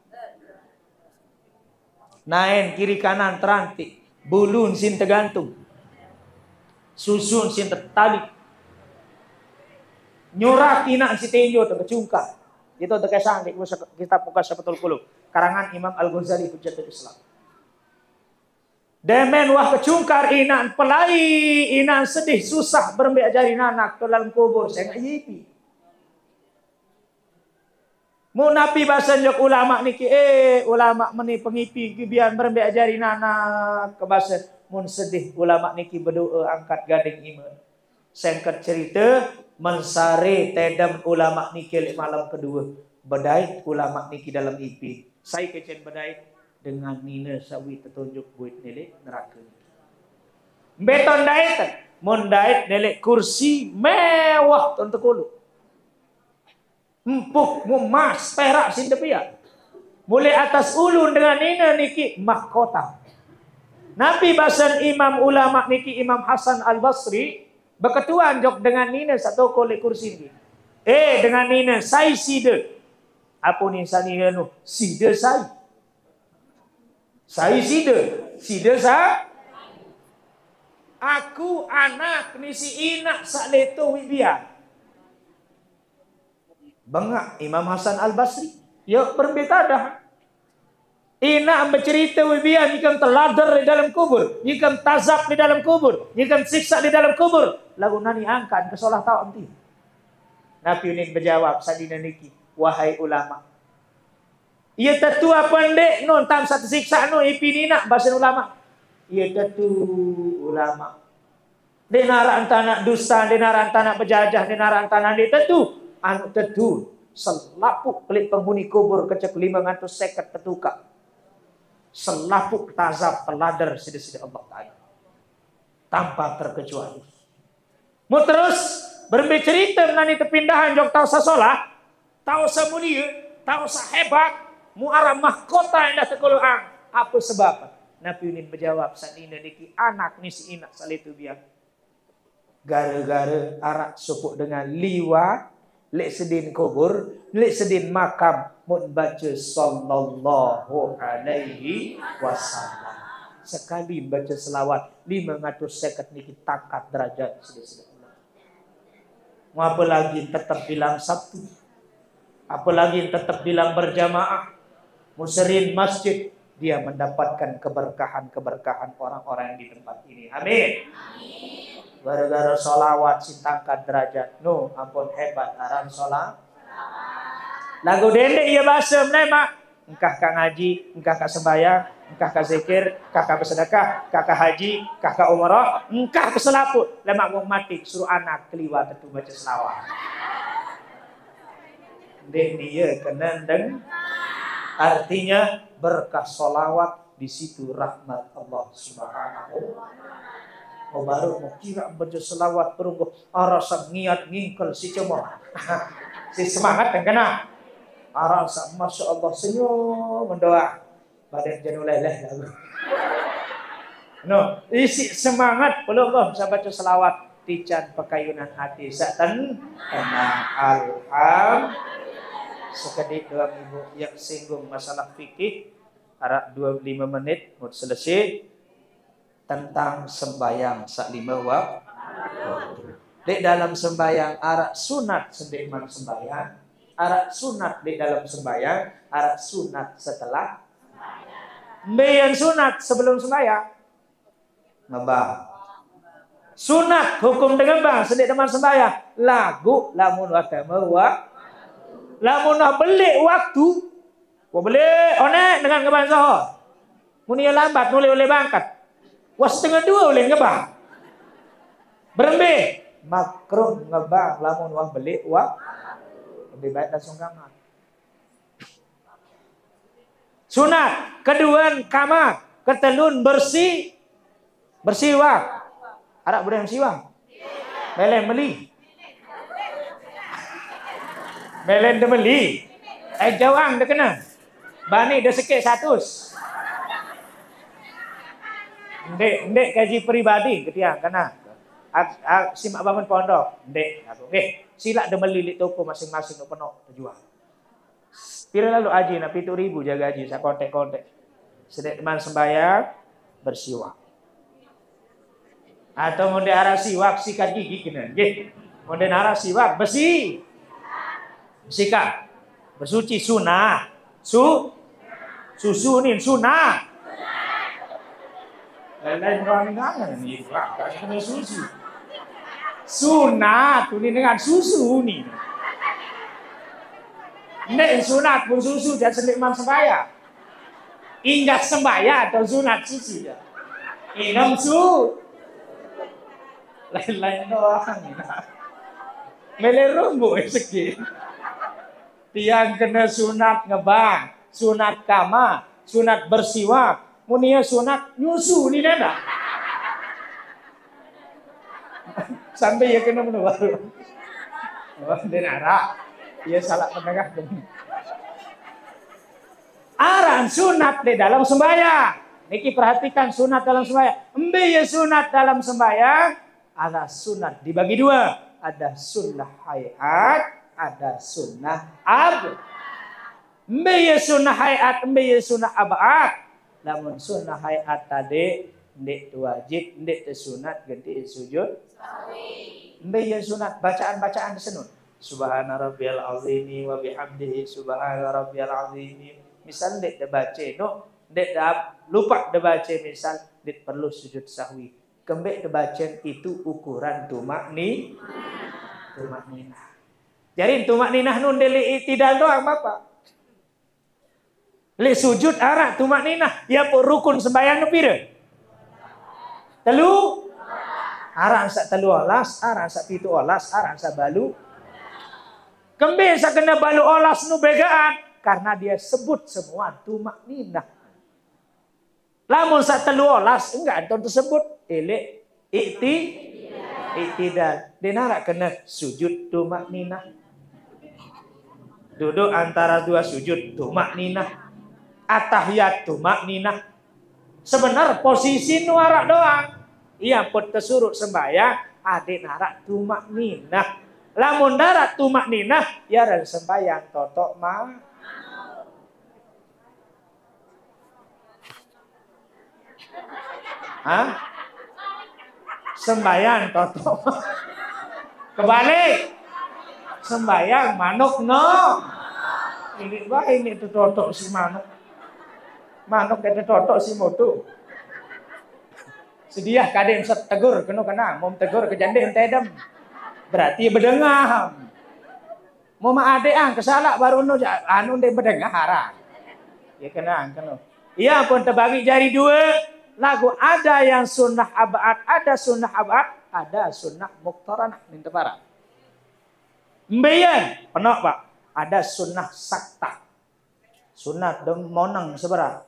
naen kiri kanan terantik, bulun sin tergantung, susun sin tertali, nyurah kinak si tenjo terkecungkah. Itu terkesan di kitab Mukasyafatul Qulub, karangan Imam Al Ghazali Hujjatul Islam. Demen wah kecungkar inan pelai, inan sedih susah berembek jari anak dalam kubur saya ngajipi. Mu napi bahasan jok ulama niki ulama meni pengipi biar berembek ajari anak kebasan mun sedih ulama niki berdoa angkat gading iman sengket cerita mensare tedam ulama niki malam kedua bedait ulama niki dalam ipi saya kecen bedait dengan nina sawi tertunjuk buat nelek neraka beton dait mun dait nelek kursi mewah tonton kulu empuk emas perak sindepia mulai atas ulun dengan ina niki mahkota nabi basan imam ulama niki Imam Hasan Al Basri beketuan jok dengan ina satu kole kursi ni dengan ina sai sida apa ni sanina nu sida sai sida sa aku anak ni si ina saleto wibia bengak Imam Hasan Al Basri, ya berbeda dah. Ina bercerita wibian ikan teladar di dalam kubur, ikan tazab di dalam kubur, ikan siksa di dalam kubur. Lagu nani angkan kesolah tau nanti. Nabi Unin berjawab sadina niki, wahai ulama. Ia tetua pendek non tam satu siksa non ipinina bahasa ulama. Ia tetu ulama. Denaran tanah dusta, denaran tanah berjajah, denaran tanah dia tetu. Anu tedun selapuk pelit penghuni kubur kecek 500 seket petuka selapuk tazab peladar sedih-sedih Allah Ta'ala tanpa terkecuali mau terus berbicerita mengenai kepindahan jok tau sasolah tau samulia tau sahebat mu arah mahkota yang dah terkeluang apa sebab Nabi Unin menjawab sanina niki anak ni si inak salitu biar gara-gara arak supuk dengan liwa lek sedin kubur, lek sedin makam mun baca sallallahu alaihi wasallam. sekali baca selawat 550 niki takat derajat sedaya. Apalagi tetap bilang Sabtu, apalagi tetap bilang berjamaah, muserin masjid, dia mendapatkan keberkahan-keberkahan orang-orang yang di tempat ini. Amin. Gara-gara solawat sintangkat derajat. No, ampun hebat aran solawat. Lagu dende iya basem nae mak. Engkah kak ngaji, engkah kak sembahyang, engkah kak zikir, kakak bersedekah, kakak haji, kakak umroh, engkah keselaput. Lemak wong mati suruh anak keliwat tentu baca selawat. Dek dia kenendeng. Artinya berkah solawat di situ rahmat Allah Subhanahu. Oh baru mau kira baca selawat perunggu arasa ngiat ngingkel si cemor. Si semangat yang kena. Arasa, masya Allah senyum mendoa badan janulai lah lagu. No, isi semangat belum kau bisa baca selawat tican pekayunan hati satan tenang alham. Sekedip doang ibu yang singgung masalah fikih arah 25 menit mau selesai tentang sembahyang saklima wab. Di dalam sembahyang arah sunat sedekman sembahyang. Arak sunat di dalam sembahyang, arak sunat setelah sembahyang. Sunat sebelum sembahyang ngebang. Sunat hukum dengan bang sedek teman sembahyang. Lagu lamun agama wa lamun belik waktu. Wa belik onek dengan ngebang soho. Mun ia lambat mulai oleh bangkat. Wa setengah dua oleh ngebang. Berembe makruh ngebang lamun wa belik wa lebih baik langsung kamar. Sunat keduan kamar, ketelun bersih, bersiwak. Arak budaya bersiwak. Melen beli. Melen de beli. Jawang de kena. Bani de sikit 100. Ndek gaji pribadi ketiang kena. Simak bangun pondok, ndek. Okey, silak demeli lik toko masing-masing tu penuh terjual. Pira lalu aji na 7.000 jaga aji. Saya kontek-kontek. Sedek teman sembahyang bersiwak. Atau mondek arah siwak sikat gigi kena. Okey, mondek arah siwak besi, sikat, bersuci sunah, susunin sunah. Lain-lain orang kangen ni, kena susu. Sunat ini dengan susu ni. Nek sunat pun susu dan sedekman sembahyang. Ingat sembahyang atau sunat susu ya. Inam su. Lain-lain doang ni. Melerumbu sikit. Tiang kena sunat ngebang, sunat kama, sunat bersiwak, munia sunat nyusu ni dah. Sampai ya kena menawar. Oh, denara. Ia salah menengah. Aran sunat di dalam sembahyang. Niki perhatikan sunat dalam sembahyang. Mbe ya sunat dalam sembahyang. Ada sunat dibagi dua. Ada sunnah hayat, ada sunnah ab. Mbe ya sunnah hayat, mbe ya sunnah abad. Namun sunnah hayat tadi ndek wajib, ndek sunat ganti sujud. Ndek yang sunat bacaan-bacaan senun. Subhana rabbiyal azimi wa bihamdihi subhana rabbiyal azimi. Misal ndek baca, no ndek lupa baca misal ndek perlu sujud sahwi. Kembek bacaan itu ukuran tumakni. Tumakninah. Jadi tumakninah nun deli tidak doang Bapak. Li sujud arah tumakninah ya rukun sembahyang nu pira? Telu, arang sak telu olas, arang sak pitu olas, arang sak balu. Kembali sak kena balu olas nu begaan, karena dia sebut semua tumakninah. Lamun sak telu olas enggak anton tersebut, elek iktidal. Denara kena sujud tumakninah. Duduk antara dua sujud tumakninah, atahiyat tumakninah. Sebenar posisi nuarak doang. Ia pun kesurut sembahyang. Adik narak tumakninah. Lamun narak tumakninah. Ya dan sembahyang totok ma. Hah? Sembayang toto. Kebalik. Sembayang manuk no. Ini wae ini toto si manuk. Manuk kata toto si modu. Sediah kadem setegur kena kena mom tegur kejandem tedem. Berarti bedengah. Mau maadeang kesalak baru nu anu de bedengah harang. Ya kena kena. Iya pun terbagi jari dua. Lagu ada yang sunnah abad, ada sunnah abad, ada sunnah muktaranah minta parah. Mbeyan, penuh pak. Ada sunnah sakta. Sunnah monang seberapa?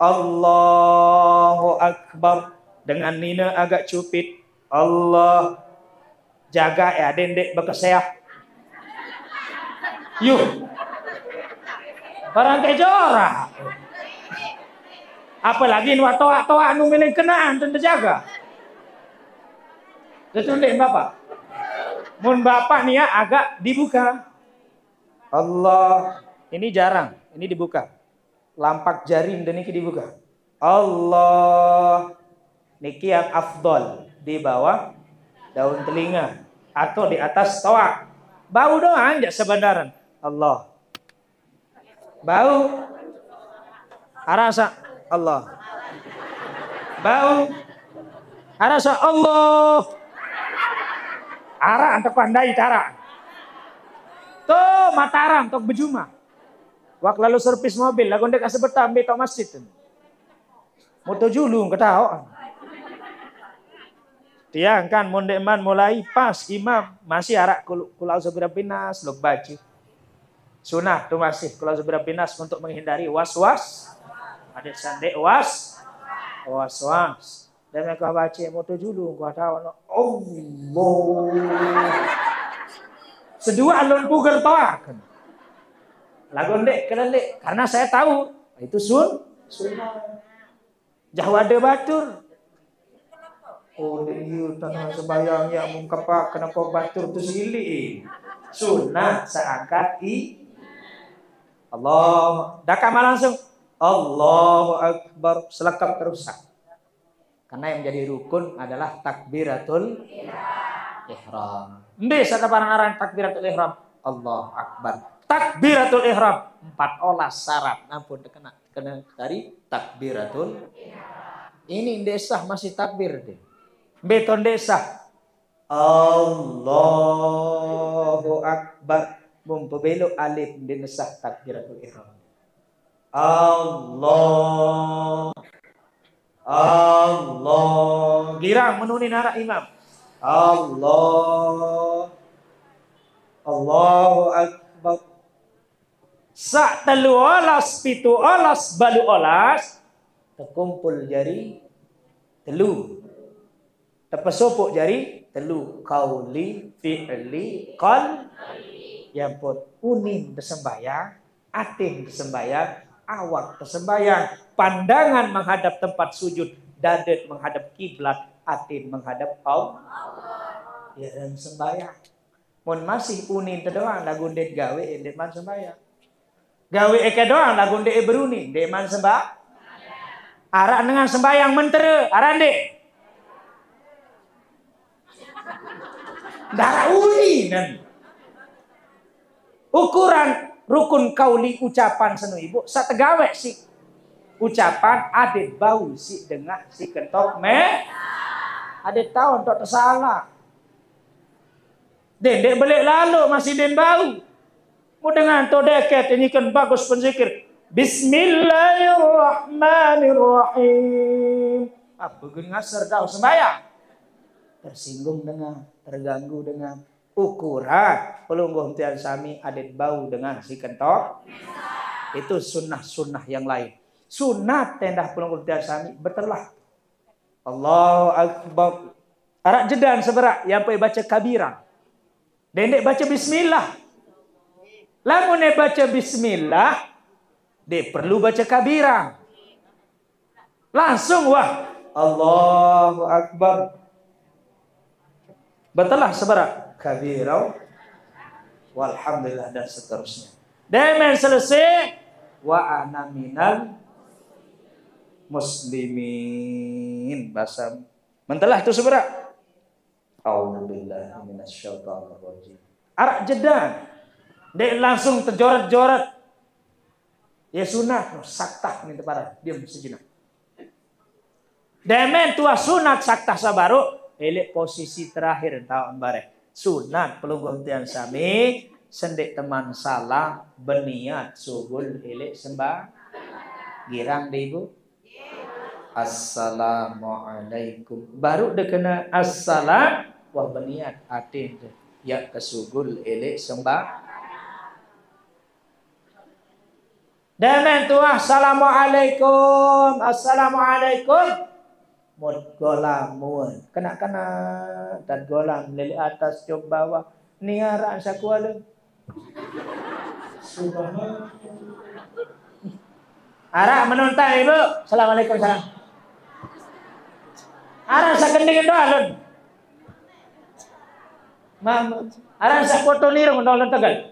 Allahu Akbar dengan nina agak cupit. Allah jaga ya dendek bekeseah. Yuh. Barang kejora. Apalagi nuat toa-toa anu milik kenaan tentu jaga. Tetundek bapak. Mun bapak nih ya agak dibuka. Allah. Ini jarang. Ini dibuka. Lampak jari dan niki dibuka. Allah. Niki yang afdol di bawah daun telinga atau di atas toa. Bau doang aja sebenarnya. Allah. Bau. Arasa. Allah. Bau. Arasa Allah. Arah antuk pandai cara. Tuh matarang tok bejuma. Wak lalu servis mobil lagu ndek asebet tambe tok masjid. Moto julung ketao. Tiang kan mondekman mulai pas imam masih arah kulau segera pinas lok baju. Sunah tuh masih kalau segera pinas untuk menghindari was-was. Ada sandek was-was. Dan mereka baca moto julu gua tahu no. Allah. Sedua alun puger toakan. Lagu ndek kelelek karena saya tahu itu sunnah. Jawa de batur. Oh iya tanah sembayang ya mungkepak kenapa batur tu silih. Sunnah seangkat i. Allah. Dakama langsung. Allahu Akbar selekap terusak. Karena yang menjadi rukun adalah takbiratul ihram. Bisa ada barang-barang takbiratul ihram. Allahu Akbar. Takbiratul ihram. 4 olah syarat. Nampun terkena dari takbiratul. Ini desa masih takbir deh. Beton desa. Allahu Akbar. Mumpebelok alif di nesah takbiratul ihram. Allah Allah girang menuni nara imam Allah Allahu Akbar sak telu olas pitu olas balu olas terkumpul jari telu terpesopok jari telu kauli fi'li qal yang pun unin tersembayang atin tersembayang awak tersembayang, pandangan menghadap tempat sujud, dadet menghadap kiblat, atin menghadap Allah. Ya dan sembayang. Mun masih unin terdoang lagu ndet gawe ndet man sembayang. Gawe eke doang lagu ndet beruni, ndet man sembah. Arak dengan sembayang mentere, arak ndet. Darah uninan. Ukuran rukun kauli ucapan seno ibu sategawe si ucapan adet bau si dengah si kentok me adet tahu untuk tersalah dendek belik lalu masih den bau mu dengan to deket ini kan bagus penzikir Bismillahirrahmanirrahim apa gengasar tahu sembahyang tersinggung dengan terganggu dengan ukuran pelungguh tian sami adet bau dengan si kentok itu sunnah-sunnah yang lain sunnah tendah pelungguh tian sami bertelah Allahu Akbar arak jedan seberak yang pe baca kabirah dendek baca bismillah lamun baca bismillah de perlu baca kabirah langsung wah Allahu Akbar bertelah seberak kabirau walhamdulillah dan seterusnya. Demen selesai wa ana minal muslimin. Bahasa mentelah itu seberak. A'udzubillahi minasyaitonir rajim. Arak jedang. Dek langsung terjoret-joret. Ya sunat, saktah minta parah. Diam sejenak. Demen tua sunat saktah sabaru. Elek posisi terakhir tahun barek. Sunat pelungguh tiang sami. Sendek teman salah. Beniat subul elek sembah. Girang deh ibu. Assalamualaikum. Baru dekena assalam. Wah beniat atin deh. Ya kesugul elek sembah. Demen tuah. Assalamualaikum. Assalamualaikum. Mud golamun. Kena-kena. Dan golam. Lili atas jok bawah. Niaraan syakualun. Subhanallah. Arak menonton ibu. Assalamualaikum salam. Arak sakendingin doa lun. Mahmud. Arak sakoto nirung doa lun tegal.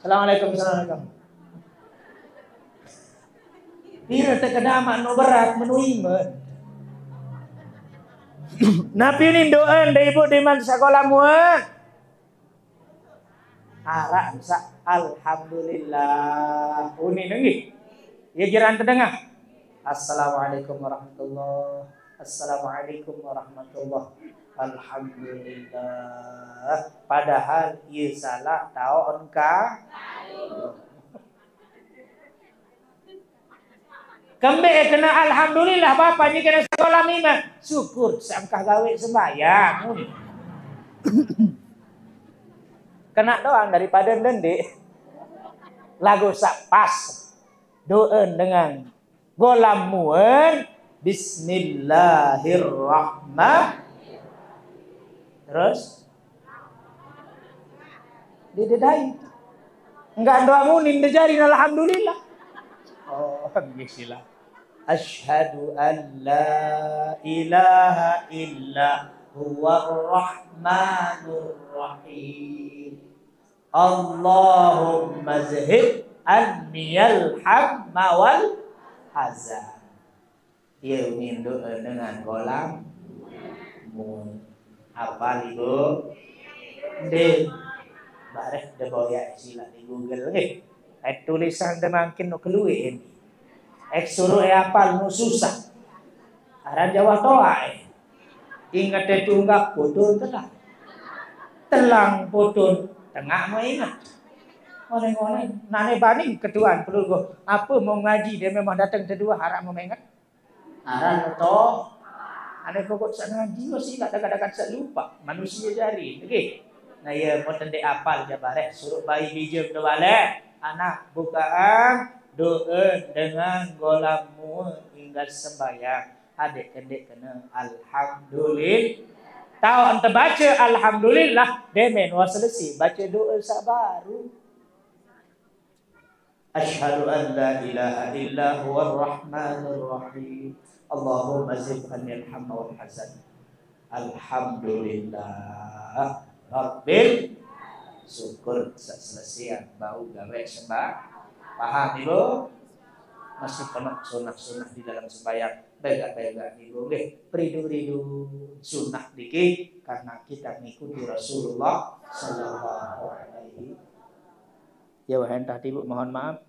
Assalamualaikum salam. Nira tekedaman no berat menuimen. Nabi ini doan dari ibu diman sekolah muat. Arak sak alhamdulillah. Uni nengi. Ya jiran terdengar. Assalamualaikum warahmatullah. Assalamualaikum warahmatullah. Alhamdulillah. Padahal ia salah tahu engkau. Kembali kena alhamdulillah bapa ni kena sekolah mima. Syukur sangkah gawe sembahyang. Kena doang daripada lendik. Lagu sak pas. Doen dengan golam muan bismillahirrahmanirrahim. Terus didedai. Enggak doa munin dejari alhamdulillah. Oh, bismillah. Asyhadu an la ilaha illa huwa ar-rahmanur rahim. Allahumma zhib anniyal hamma wal hazan. Ia mindu dengan kolam mun. Apa ibu? De barek de boyak sila di Google nggih. Ai tulisan de makin no keluin. Ek suruh apal no susah. Aran Jawa toai. Ingat de tunggak bodon telang. Telang bodon tengah mau ingat. Orang-orang nane baning keduaan perlu go. Apa mau ngaji dia memang datang kedua harap mau mengat. Harap toh. Ane kau tak ngaji masih tak dekat-dekat tak lupa manusia jari. Okey. Nah ya mau tendek apal jabareh suruh bayi bijam dewale. Anak bukaan doa dengan golamu hingga sembahyang. Adik kendek kena alhamdulillah. Tahu ente baca alhamdulillah demen wa selesai baca doa sabaru. Asyhadu an la ilaha illa huwar rahmanur rahim. Allahumma zidnil hamma wal hasan. Alhamdulillah rabbil. Syukur selesai bau gawe sembah. Paham ibu? Masih penuh sunah-sunah di dalam sembahyang. Bega-bega ibu nggih. Ridu-ridu sunah dikit karena kita mengikuti Rasulullah sallallahu alaihi wasallam. Ya wahan tadi ibu mohon maaf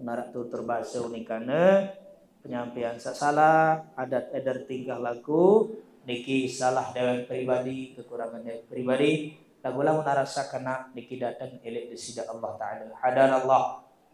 narak tutur bahasa unikane penyampaian salah adat edar tingkah laku niki salah dewan pribadi kekurangan dewan pribadi lagulah narasa kena niki datang elek disida Allah taala hadanallah